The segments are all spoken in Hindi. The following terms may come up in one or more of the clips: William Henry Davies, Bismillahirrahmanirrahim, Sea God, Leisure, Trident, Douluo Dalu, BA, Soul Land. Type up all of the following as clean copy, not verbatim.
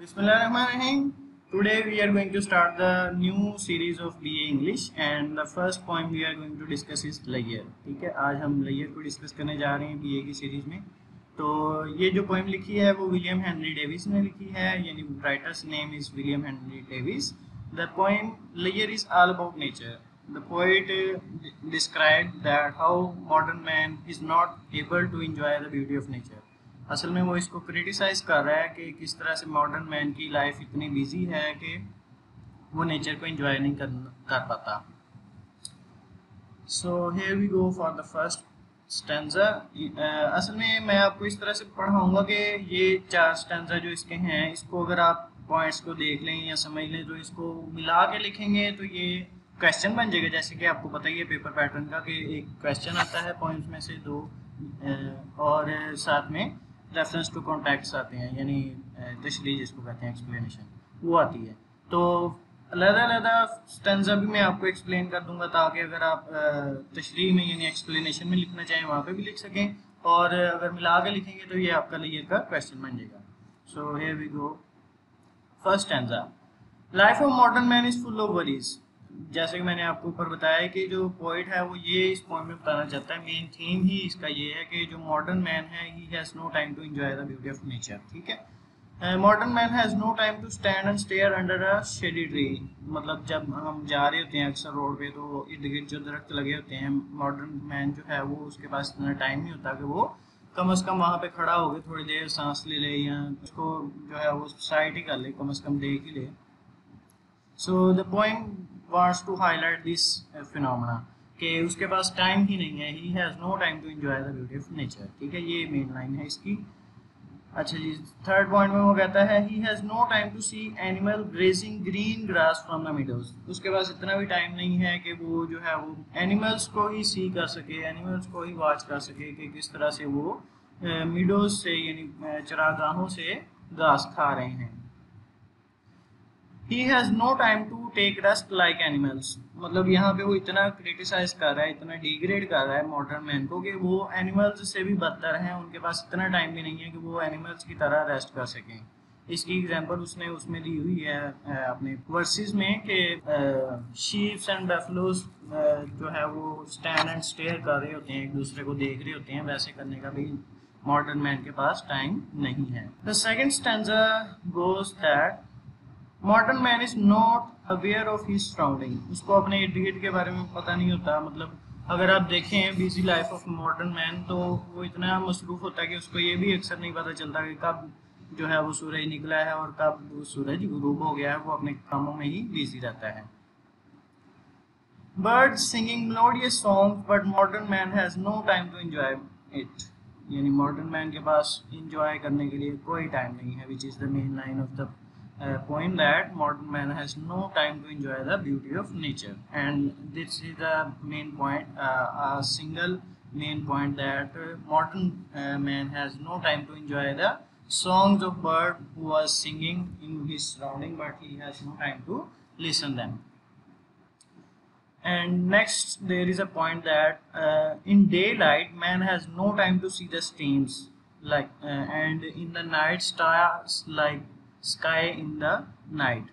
Bismillahirrahmanirrahim. Today we are going to start the new series of BA English and the first poem we are going to discuss is Leisure. ठीक है, आज हम Leisure को discuss करने जा रहे हैं BA की series में. तो ये जो poem लिखी है वो William Henry Davies ने लिखी है, यानी writer's name is William Henry Davies. The poem Leisure is all about nature. The poet described that how modern man is not able to enjoy the beauty of nature. असल में वो इसको क्रिटिसाइज कर रहा है कि किस तरह से मॉडर्न मैन की लाइफ इतनी बिजी है कि वो नेचर को एंजॉय नहीं कर पाता. So here we go for the first stanza. असल में मैं आपको इस तरह से पढ़ाऊंगा कि ये चार स्टैंजा जो इसके हैं, इसको अगर आप पॉइंट्स को देख लें या समझ लें तो इसको मिला के लिखेंगे तो ये क्वेश्चन बन जाएगा. जैसे कि आपको पता ही है पेपर पैटर्न का कि एक क्वेश्चन आता है पॉइंट्स में से दो और साथ में रेफरेंस टू कॉन्टैक्ट्स आते हैं, यानी तशरीह जिसको कहते हैं, एक्सप्लेनेशन वो आती है. तो अलग-अलग स्टैंजा भी मैं आपको एक्सप्लेन कर दूंगा ताकि अगर आप तशरीह में यानी एक्सप्लेनेशन में लिखना चाहें वहाँ पे भी लिख सकें, और अगर मिला के लिखेंगे तो ये आपका लेयर का क्वेश्चन बन जाएगा. So here we go. First stanza, life of modern man is full of worries. जैसे कि मैंने आपको ऊपर बताया कि जो पोइट है वो ये इस पॉइंट में बताना चाहता है, मेन थीम ही इसका ये है कि जो मॉडर्न मैन है he has no time to enjoy the beauty of nature. ठीक है, modern man has no time to stand and stare under a shady tree. मतलब जब हम जा रहे होते हैं अक्सर रोड पे तो इर्द गिर्द जो दरख्त लगे होते हैं, मॉडर्न मैन जो है वो उसके पास इतना टाइम नहीं होता कि वो कम अज़ कम वहाँ पर खड़ा होकर थोड़ी देर सांस ले ले या उसको जो है वो साइड ही कर ले, कम अज़ कम देख ही ले. So the point wants to highlight this phenomena कि उसके पास टाइम ही नहीं है, he has no time to enjoy the beauty of nature. ठीक है, ये मेन लाइन है इसकी. अच्छा जी, थर्ड पॉइंट में वो कहता है he has no time to see animal grazing green grass from the meadows. उसके पास इतना भी टाइम नहीं है कि वो जो है वो एनिमल्स को ही सी कर सके, एनिमल्स को ही वॉच कर सके कि किस तरह से वो मीडोज से यानी चरागाहों से घास खा रहे हैं. He has no time to take rest like animals. मतलब यहाँ पे वो इतना क्रिटिसाइज कर रहा है, इतना डिग्रेड कर रहा है मॉडर्न मैन को कि वो एनिमल्स से भी बदतर हैं, उनके पास इतना टाइम भी नहीं है कि वो एनिमल्स की तरह रेस्ट कर सकें. इसकी एग्जांपल उसने उसमें दी हुई है अपने वर्सेस में कि शीप्स एंड बफलोज जो है वो स्टैंड एंड स्टेयर कर रहे होते हैं, एक दूसरे को देख रहे होते हैं, वैसे करने का भी मॉडर्न मैन के पास टाइम नहीं है. The second stanza goes that modern man is not aware of his surrounding. उसको अपने इर्द गिर्द के बारे में पता नहीं होता. मतलब अगर आप देखें busy life of modern man तो वो इतना मसरूफ़ होता है कि उसको ये भी अक्सर नहीं पता चलता कि कब जो है वो सूरज निकला है और कब वो सूरज गुरूब हो गया है. वो अपने कामों में ही बिजी रहता है. Bird singing melodious song but modern man has no time to enjoy it. यानी मॉडर्न मैन के पास इंजॉय करने के लिए कोई टाइम नहीं है, which is the main line of the point that modern man has no time to enjoy the beauty of nature, and this is the main point, a single main point that modern man has no time to enjoy the songs of bird who was singing in his surrounding, but he has no time to listen them. And next there is a point that in daylight man has no time to see the streams like and in the night stars like sky in the night.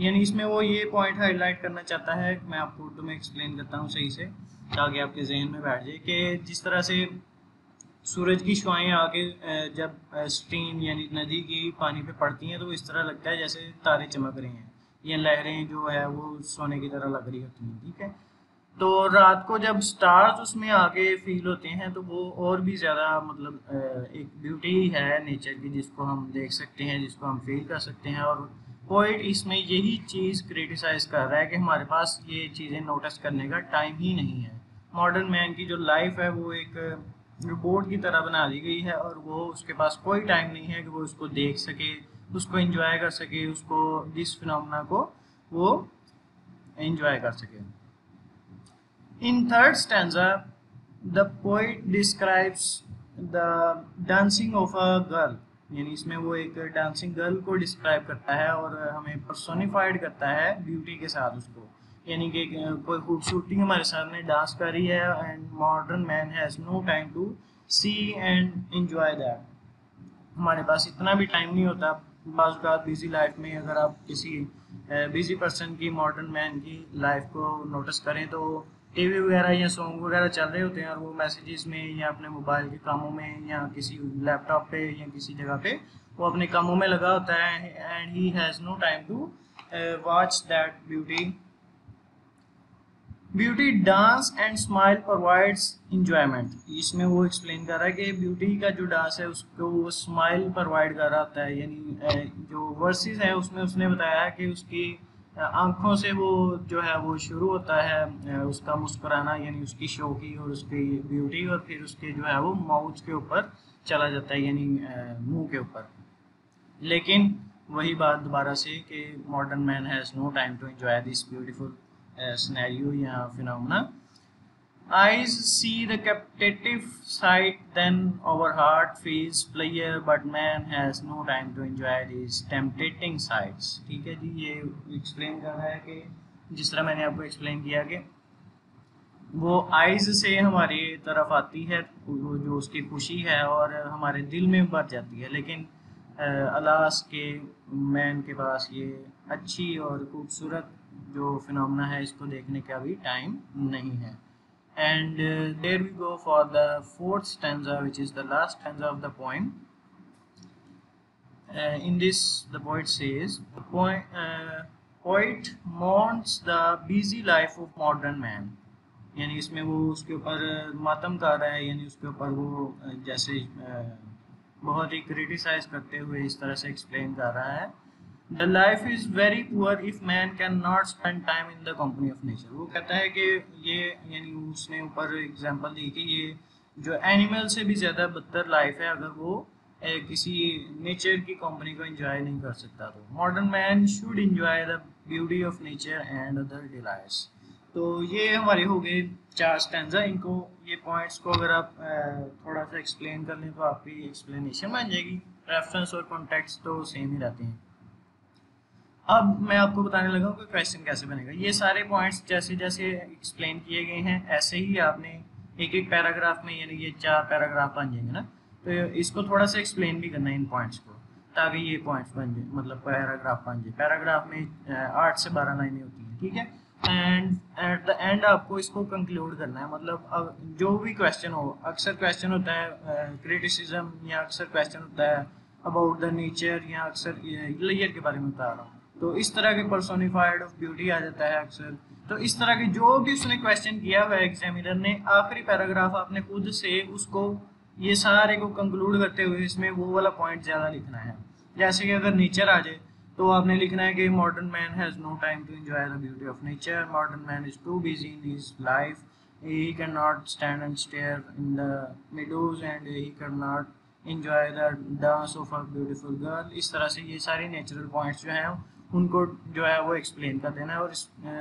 यानी इसमें वो ये पॉइंट हाईलाइट करना चाहता है, मैं आपको उर्दू में एक्सप्लेन करता हूँ सही से ताकि आपके जहन में बैठ जाए, कि जिस तरह से सूरज की शुआएँ आके जब स्ट्रीम यानी नदी की पानी पे पड़ती हैं तो इस तरह लगता है जैसे तारे चमक रहे हैं या लहरें जो है वो सोने की तरह लग रही होती हैं. ठीक है, तो रात को जब स्टार्स उसमें आगे फील होते हैं तो वो और भी ज़्यादा मतलब एक ब्यूटी है नेचर की जिसको हम देख सकते हैं, जिसको हम फील कर सकते हैं. और पोइट इसमें यही चीज़ क्रिटिसाइज़ कर रहा है कि हमारे पास ये चीज़ें नोटिस करने का टाइम ही नहीं है. मॉडर्न मैन की जो लाइफ है वो एक रिपोर्ट की तरह बना दी गई है और वो उसके पास कोई टाइम नहीं है कि वो उसको देख सके, उसको इंजॉय कर सके, उसको इस फिनोमेना को वो इंजॉय कर सके. In third stanza, the poet describes the dancing of a girl. यानी इसमें वो एक dancing girl को describe करता है और हमें personified करता है beauty के साथ उसको, यानी कि कोई खूबसूरती हमारे सामने डांस कर रही है. and modern man has no time to see and enjoy that. हमारे पास इतना भी टाइम नहीं होता बाल का बिजी लाइफ में अगर आप किसी बिजी पर्सन की, मॉडर्न मैन की लाइफ को नोटिस करें तो टीवी वगैरह या सॉन्ग वगैरह चल रहे होते हैं और वो मैसेजेस में या अपने मोबाइल के कामों में या किसी लैपटॉप पे या किसी जगह पे वो अपने कामों में लगा होता है, and he has no time to watch that beauty. Beauty dance and smile provides enjoyment. इसमें वो एक्सप्लेन कर रहा है कि ब्यूटी का जो डांस है उसको स्माइल प्रोवाइड कर रहा होता है, यानी जो वर्सेस है उसमें उसने बताया कि उसकी आँखों से वो जो है वो शुरू होता है उसका मुस्कुराना, यानी उसकी शोखी और उसकी ब्यूटी, और फिर उसके जो है वो माउथ के ऊपर चला जाता है, यानी मुंह के ऊपर। लेकिन वही बात दोबारा से कि modern man has no time to enjoy this beautiful scenario या phenomena. Eyes see the captivating sight then our heart feels pleasure but man has no time to enjoy this tempting sights. ठीक है जी, ये एक्सप्लेन कर रहा है कि जिस तरह मैंने आपको एक्सप्लेन किया कि वो आइज से हमारी तरफ आती है वो जो उसकी खुशी है और हमारे दिल में भर जाती है, लेकिन अलास के मैन के पास ये अच्छी और खूबसूरत जो फिनोमेना है इसको देखने का भी टाइम नहीं है। And there we go for the fourth stanza which is the last stanza of the poem. In this the poet says poet mounts the busy life of modern man, यानी इसमें वो उसके ऊपर मातम कर रहा है, यानी उसके ऊपर वो जैसे बहुत ही क्रिटिसाइज करते हुए इस तरह से एक्सप्लेन कर रहा है। The life is very poor if man can not spend time in the company of nature. वो कहता है कि ये, यानी उसने ऊपर एग्जांपल दी कि ये जो एनिमल से भी ज़्यादा बदतर लाइफ है अगर वो किसी नेचर की कंपनी को एंजॉय नहीं कर सकता। तो modern man should enjoy the beauty of nature and other delights. तो ये हमारे हो गए चार स्टैंजा। इनको, ये पॉइंट्स को अगर आप थोड़ा सा एक्सप्लेन कर लें तो आपकी एक्सप्लेनेशन बन जाएगी। रेफरेंस और कॉन्टेक्स्ट तो सेम ही रहते हैं। अब मैं आपको बताने लगा हूँ कि क्वेश्चन कैसे बनेगा। ये सारे पॉइंट्स जैसे जैसे एक्सप्लेन किए गए हैं ऐसे ही आपने एक एक पैराग्राफ में, यानी ये चार पैराग्राफ बन जाएंगे ना, तो इसको थोड़ा सा एक्सप्लेन भी करना है इन पॉइंट्स को, ताकि ये पॉइंट्स बन जाए, मतलब पैराग्राफ बन जाए। पैराग्राफ में 8 से 12 लाइनें होती हैं, ठीक है। एंड एट द एंड आपको इसको कंक्लूड करना है, मतलब अब जो भी क्वेश्चन हो, अक्सर क्वेश्चन होता है क्रिटिसिज्म या अक्सर क्वेश्चन होता है अबाउट द नेचर या अक्सर लेयर के बारे में बता रहा हूँ, तो इस तरह के पर्सोनिफाइड ऑफ ब्यूटी आ जाता है अक्सर। तो इस तरह के जो भी उसने क्वेश्चन किया हुआ है एग्जामिनर ने, आखिरी पैराग्राफ आपने खुद से उसको ये सारे को कंक्लूड करते हुए इसमें वो वाला पॉइंट ज़्यादा लिखना है। जैसे कि अगर नेचर आ जाए तो आपने लिखना है कि modern man has no time to enjoy the beauty of nature, modern man is too busy in his life, he can not stand and stare in the meadows and he can not enjoy the dance of a beautiful girl. इस तरह से ये सारे नेचुरल पॉइंट्स जो हैं उनको जो है वो एक्सप्लेन कर देना है, और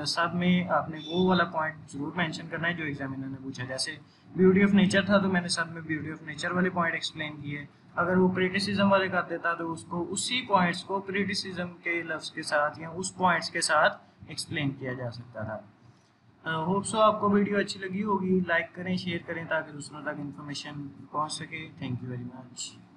सब में आपने वो वाला पॉइंट ज़रूर मेंशन करना है जो एग्जामिनर ने पूछा। जैसे ब्यूटी ऑफ नेचर था तो मैंने सब में ब्यूटी ऑफ नेचर वाले पॉइंट एक्सप्लेन किए। अगर वो क्रिटिसिज्म वाले करते था तो उसको उसी पॉइंट्स को क्रिटिसिज्म के लफ्ज के साथ या उस पॉइंट्स के साथ एक्सप्लेन किया जा सकता था। होप सो आपको वीडियो अच्छी लगी होगी। लाइक करें, शेयर करें ताकि दूसरों तक इन्फॉर्मेशन पहुंच सके। Thank you very much.